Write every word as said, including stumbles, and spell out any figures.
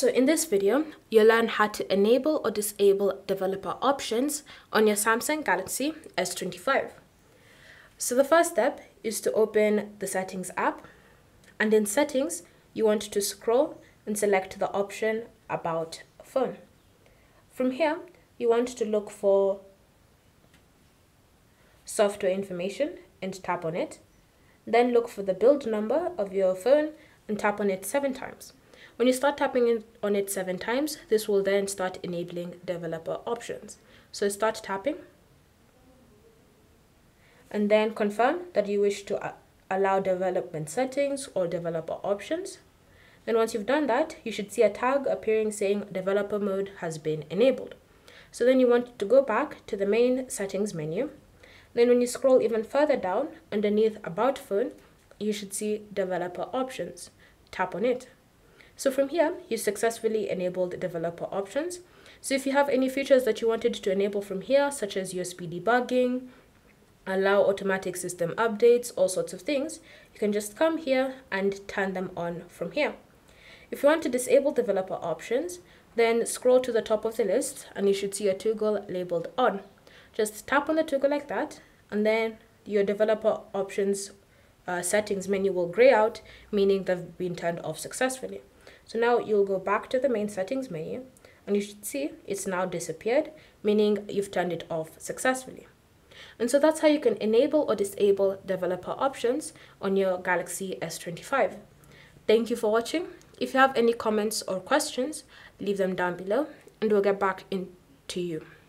So in this video, you'll learn how to enable or disable developer options on your Samsung Galaxy S twenty-five. So the first step is to open the Settings app, and in Settings, you want to scroll and select the option About Phone. From here, you want to look for Software Information and tap on it. Then look for the build number of your phone and tap on it seven times. When you start tapping on it seven times, this will then start enabling developer options. So start tapping and then confirm that you wish to allow development settings or developer options. Then once you've done that, you should see a tag appearing saying developer mode has been enabled. So then you want to go back to the main settings menu. Then when you scroll even further down, underneath About Phone, you should see developer options. Tap on it. So from here, you successfully enabled developer options. So if you have any features that you wanted to enable from here, such as U S B debugging, allow automatic system updates, all sorts of things, you can just come here and turn them on from here. If you want to disable developer options, then scroll to the top of the list and you should see a toggle labeled on. Just tap on the toggle like that, and then your developer options uh, settings menu will gray out, meaning they've been turned off successfully. So now you'll go back to the main settings menu and you should see it's now disappeared, meaning you've turned it off successfully. And so that's how you can enable or disable developer options on your Galaxy S twenty-five. Thank you for watching. If you have any comments or questions, leave them down below and we'll get back into you.